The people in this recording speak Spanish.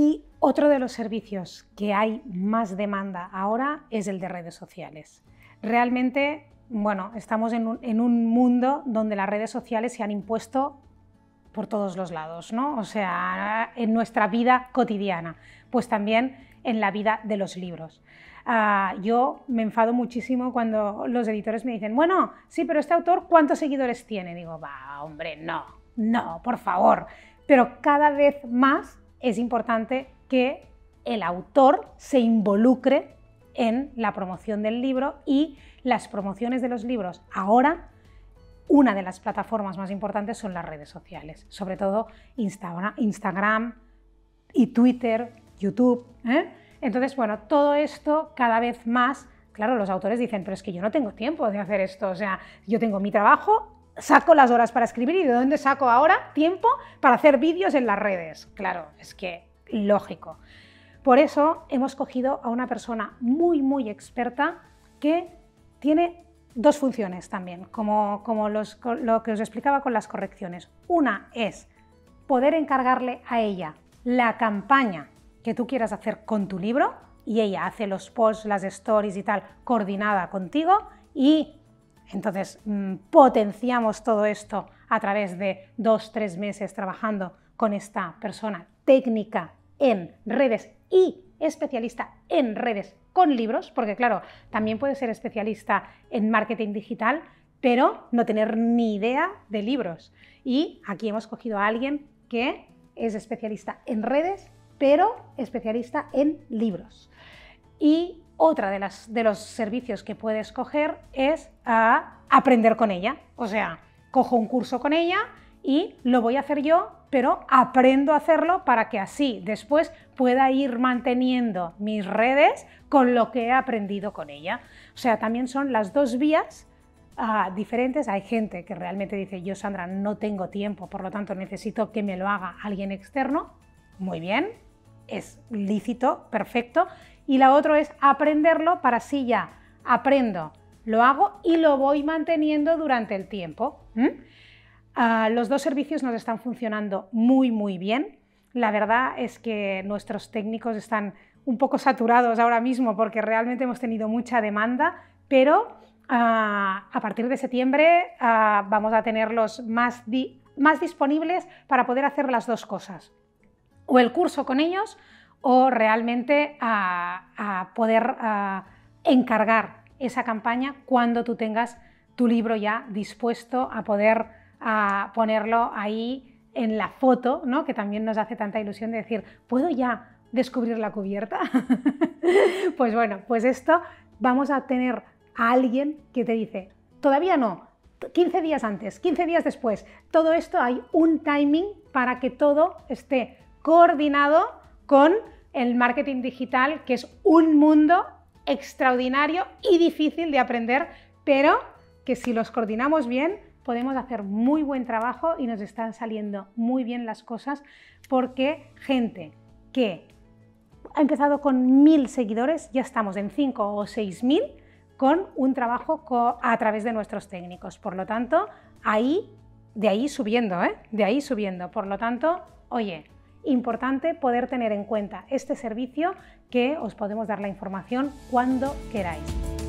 Y otro de los servicios que hay más demanda ahora es el de redes sociales. Realmente, bueno, estamos en un mundo donde las redes sociales se han impuesto por todos los lados, ¿no? O sea, en nuestra vida cotidiana, pues también en la vida de los libros. Yo me enfado muchísimo cuando los editores me dicen, bueno, sí, pero este autor, ¿cuántos seguidores tiene? Digo, va, hombre, no, no, por favor. Pero cada vez más es importante que el autor se involucre en la promoción del libro, y las promociones de los libros ahora, una de las plataformas más importantes son las redes sociales, sobre todo Instagram y Twitter, YouTube, ¿eh? Entonces, bueno, todo esto cada vez más, claro, los autores dicen, pero es que yo no tengo tiempo de hacer esto, o sea, yo tengo mi trabajo, saco las horas para escribir, y ¿de dónde saco ahora tiempo para hacer vídeos en las redes? Claro, es que lógico. Por eso hemos cogido a una persona muy, muy experta que tiene dos funciones también, como lo que os explicaba con las correcciones. Una es poder encargarle a ella la campaña que tú quieras hacer con tu libro, y ella hace los posts, las stories y tal, coordinada contigo, y entonces potenciamos todo esto a través de 2-3 meses trabajando con esta persona técnica en redes y especialista en redes con libros, porque claro, también puedes ser especialista en marketing digital, pero no tener ni idea de libros. Y aquí hemos cogido a alguien que es especialista en redes, pero especialista en libros. Y otra de los servicios que puedes coger es aprender con ella. O sea, cojo un curso con ella y lo voy a hacer yo, pero aprendo a hacerlo para que así después pueda ir manteniendo mis redes con lo que he aprendido con ella. O sea, también son las dos vías diferentes. Hay gente que realmente dice, yo, Sandra, no tengo tiempo, por lo tanto necesito que me lo haga alguien externo. Muy bien, es lícito, perfecto. Y la otra es aprenderlo para así ya aprendo, lo hago y lo voy manteniendo durante el tiempo. Los dos servicios nos están funcionando muy, muy bien. La verdad es que nuestros técnicos están un poco saturados ahora mismo porque realmente hemos tenido mucha demanda, pero a partir de septiembre vamos a tenerlos más disponibles para poder hacer las dos cosas. O el curso con ellos o realmente a poder encargar esa campaña cuando tú tengas tu libro ya dispuesto a poder ponerlo ahí en la foto, ¿no? Que también nos hace tanta ilusión de decir, ¿puedo ya descubrir la cubierta? Pues bueno, pues esto vamos a tener a alguien que te dice, todavía no, 15 días antes, 15 días después. Todo esto hay un timing para que todo esté coordinado con el marketing digital, que es un mundo extraordinario y difícil de aprender, pero que si los coordinamos bien, podemos hacer muy buen trabajo y nos están saliendo muy bien las cosas, porque gente que ha empezado con 1000 seguidores, ya estamos en 5000 o 6000 con un trabajo a través de nuestros técnicos. Por lo tanto, de ahí subiendo, ¿eh? De ahí subiendo. Por lo tanto, oye, importante poder tener en cuenta este servicio, que os podemos dar la información cuando queráis.